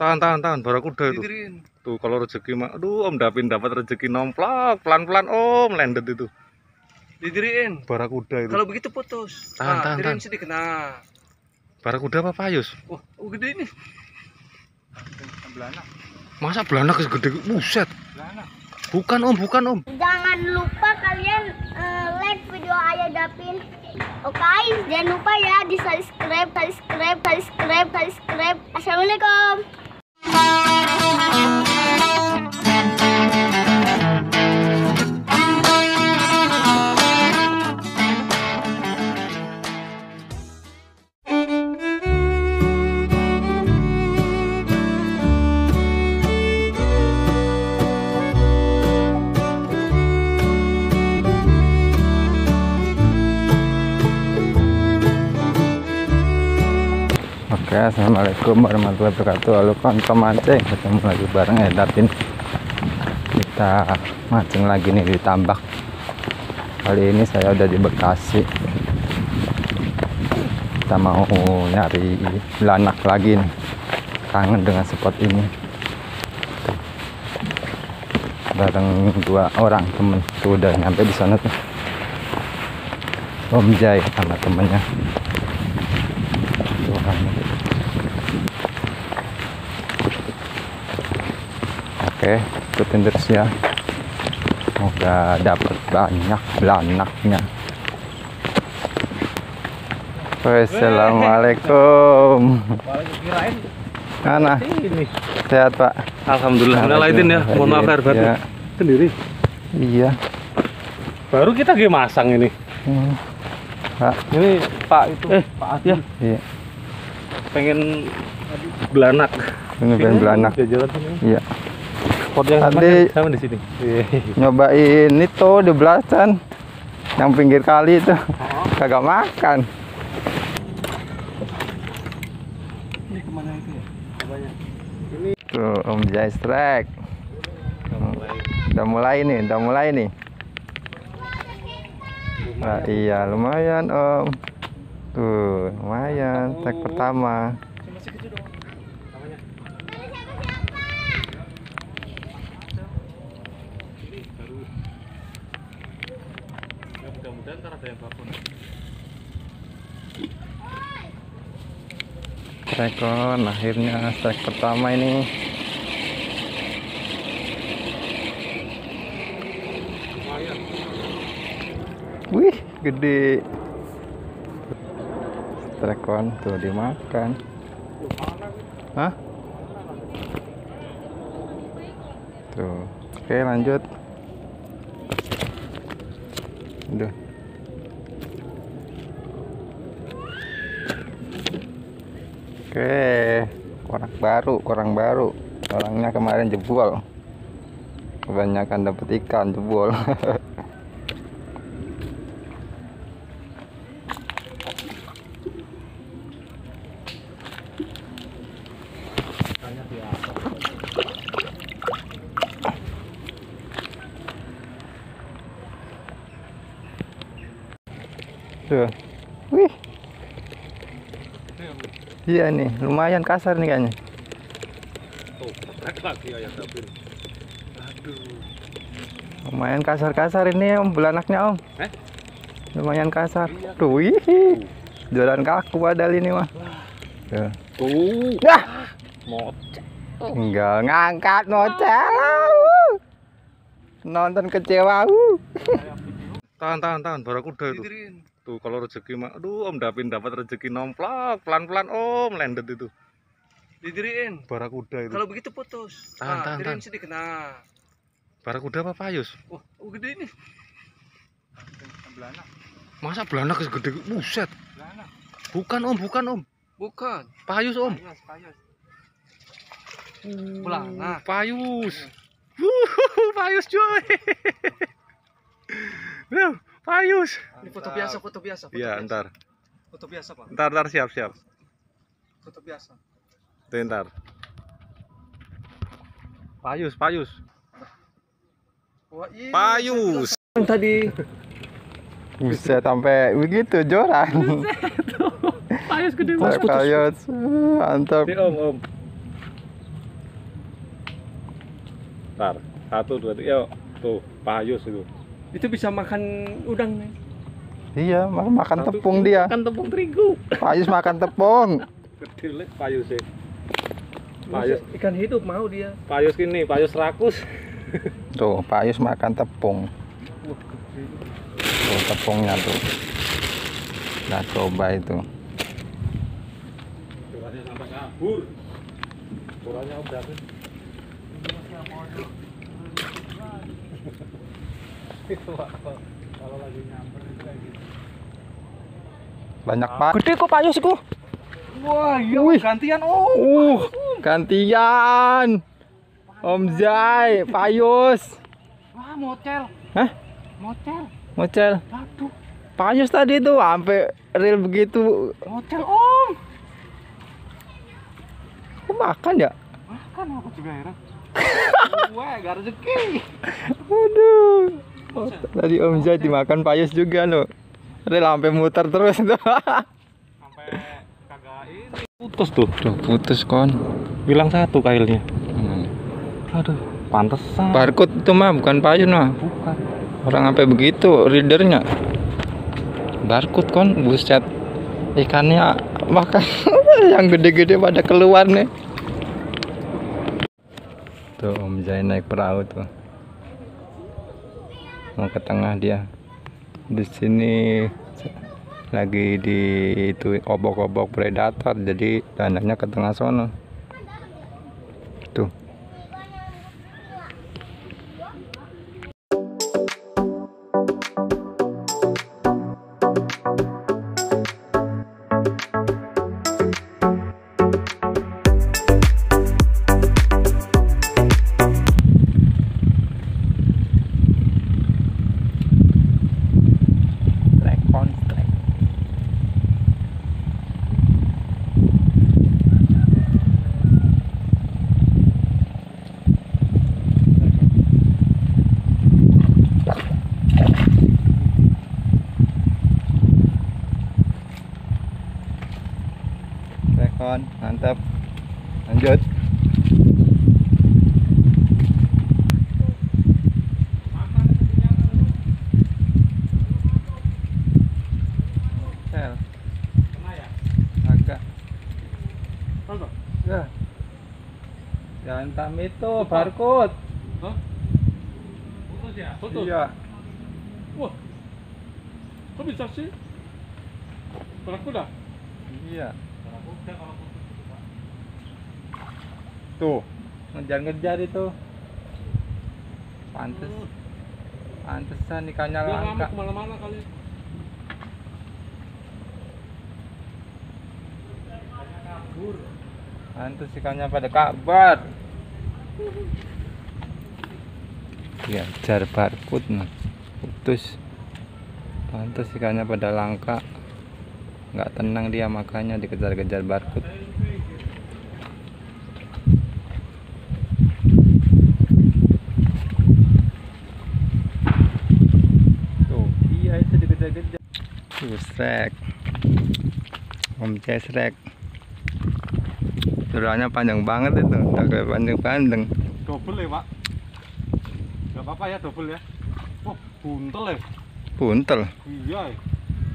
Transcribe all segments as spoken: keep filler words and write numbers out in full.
Tahan, tahan, tahan, barakuda itu. Tuh kalau rezeki mah, aduh Om Dhafin dapat rezeki nomplok, pelan-pelan Om lendet itu. Didiriin. Barakuda itu. Kalau begitu putus. Tahan, nah, tahan, tahan. Sedikit. Nah. Barakuda apa payus? Wah, oh, gede ini. Belanak. Masa belanak segede? Buset. Belanak. Bukan Om, bukan Om. Jangan lupa kalian uh, like video Ayah Dhafin. Oke, okay, jangan lupa ya di subscribe, subscribe, subscribe, subscribe. Assalamualaikum. Oke, assalamualaikum warahmatullahi wabarakatuh. Halo kawan-kawan mancing, ketemu lagi bareng Ayah Dhafin. Kita mancing lagi nih di tambak. Kali ini saya udah di Bekasi. Kita mau nyari belanak lagi nih. Kangen dengan spot ini. Bareng dua orang temen tuh udah nyampe di sana tuh. Om Jai sama temennya. Oke, ikutin terus ya. Semoga dapat banyak belanaknya. Assalamualaikum. Mana? Sehat Pak. Alhamdulillah. Alhamdulillah. Laitin ya. Mohon maaf air batin. Ya. Sendiri. Iya. Baru kita lagi masang ini. Hmm. Pak. Ini Pak itu. Eh, Pak Asia. Iya. Pengen belanak. Pengen ini belanak. Iya. Tadi sama di sini. Nyobain itu di belasan yang pinggir kali itu. Oh. Kagak makan. Ini kemana itu ya? Banyak. Ini tuh Om Jai strike. Udah mulai nih, udah mulai nih. Lumayan. Nah, iya, lumayan Om. Tuh, lumayan tag pertama. Rekon, akhirnya strike pertama ini. Wih, gede. Rekon tuh dimakan. Hah? Tuh. Oke, lanjut. Udah. Oke, korak baru, korang baru. Orangnya kemarin jebol. Kebanyakan dapat ikan jebol. Tuh. Wih. Iya nih, lumayan kasar nih kayaknya. Oh, lagi Ayah Dhafin. Aduh. Lumayan kasar-kasar ini Om belanaknya Om. Eh? Lumayan kasar. Iya. Tuh, wih. Jalan kaku padahal ini mah. Tuh. Tuh. Yah. Mocet. Enggak ngangkat mocet. Nonton kecewa. Tahan, tahan, tahan, barakuda itu. Tuh kalau rezeki mah, aduh Om Dhafin dapat rezeki nomplok, pelan-pelan Om lendet itu. Didiriin. Barakuda itu. Kalau begitu putus. Tahan, nah, tahan, tahan. Sedikit. Nah. Barakuda apa payus? Wah, oh, gede ini. Belanak. Masa belanak segede? Buset. Belanak. Bukan Om, bukan Om. Bukan. Payus Om. Payus, payus. Uh, belanak. Payus. Wuh, payus cuy. Wow. Payus. Ini foto biasa, foto biasa. Iya, ntar. Foto biasa, Pak. Ntar, ntar siap-siap. Foto biasa. Tuh, ntar. Payus, payus. Wah, iya, payus. Tadi. Bisa sampai begitu joran. Payus gede banget. Payus. Mantap. Om, om. sebentar. Satu, dua, tiga, tuh, payus itu. Itu bisa makan udang, nih? Iya, makan, makan tepung dia. Makan tepung terigu. Payus makan tepung. Gede payus sih. Payus ikan hidup mau dia. Payus ini, payus rakus. Tuh, payus makan tepung. Tuh, tepungnya tuh. Nah, coba itu. Cobaannya sampai kabur. Kurangnya udah tuh. Kalau lagi nyamper itu kayak gitu. Banyak, Pak. Gede kok payus itu. Wah, iya, gantian. Oh, uh, gantian. Om Zai, payus. Wah, mocel. Hah? Mocel. Mocel. Aduh. Payus tadi tuh sampai real begitu. Mocel, Om. Kok makan ya? Makan, aku juga heran. Wah, gak rezeki. Aduh. Mocel. Tadi Om Zai dimakan payus juga loh. Real sampai muter terus tuh. Sampai putus tuh, tuh putus kon, bilang satu kailnya. Hmm. Aduh, pantesan. Barcode itu mah bukan payun mah. Bukan. Orang sampai begitu readernya. Barcode kon, buset. Ikannya makan yang gede-gede pada keluar nih. Tuh Om Zai naik perahu tuh. Mau ke tengah dia. Di sini lagi di itu obok-obok predator, jadi tandanya ke tengah sono tuh. Mantap, lanjut. Sel, agak. Ya. Jangan pamit tuh, barcode. Hah? Putus ya? Putus. Iya. Wah, kok bisa sih? Barcode dah? Iya. Tuh, ngejar-ngejar itu. Pantes. Pantesan ikannya langka. Kemana-mana kali. Pantes ikannya pada kabar. Ya, jar barcode nah. Putus. Pantes ikannya pada langka. Nggak tenang dia makanya dikejar-kejar barcode. Srek, Om Zai srek. Tulangnya panjang banget itu, agak panjang-panjang. Double ya Pak? Gak apa-apa ya double ya? Wah, buntel ya? Buntel? Iya.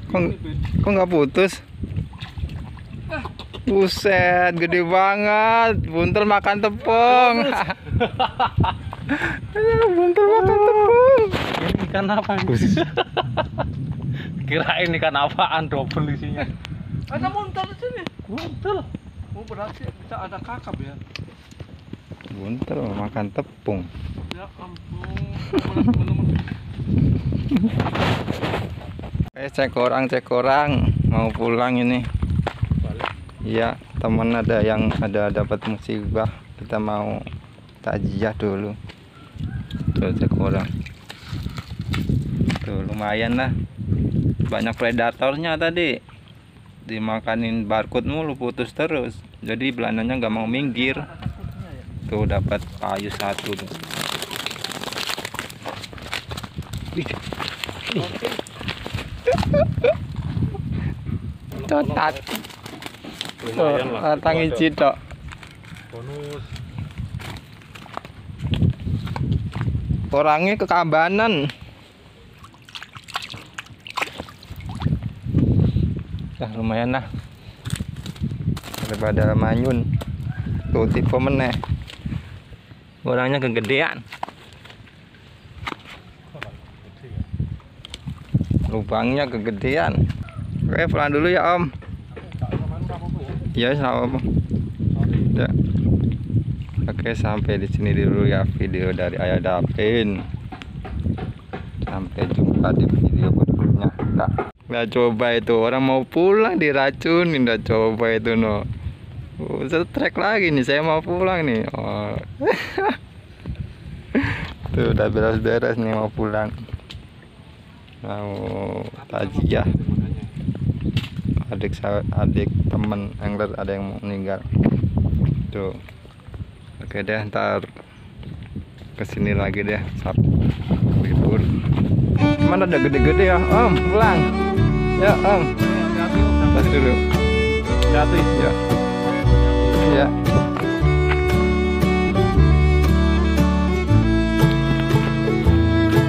Kok, kok nggak putus? Buset, gede banget. Buntel makan tepung. Buntel makan tepung. Ini ikan apa? Kirain ikan apaan, double isinya. Ada buntel di sini. Buntel. Oh, berarti bisa ada kakap ya. Buntel makan tepung. Ya ampun. Eh, cek orang, cek orang mau pulang ini. Iya, teman ada yang ada dapat musibah, kita mau takziah dulu. Tuh, cek orang. Tuh, lumayan lah. Banyak predatornya tadi, dimakanin barcode mulu, putus terus, jadi belananya nggak mau minggir. Tuh dapat payus satu tuh. Cotat tangi cito bonus. Orangnya kekabanan. Nah, lumayan lah daripada manyun. Tuh tipe meneh. Orangnya kegedean. Lubangnya kegedean. Oke, pelan dulu ya, Om. Ya, sama. Ya. Oke, sampai di sini dulu ya video dari Ayah Dhafin. Sampai jumpa di video berikutnya. Nah, nggak coba itu orang mau pulang diracunin, nggak coba itu no. Setrek lagi nih, saya mau pulang nih. Oh. Tuh udah beres-beres nih mau pulang. Mau takziah adik adik temen angler ada yang mau meninggal tuh. Oke deh, ntar kesini lagi deh sab libur. Mana ada gede-gede ya Om, pulang ya Om, jatuh dulu jatuh ya ya.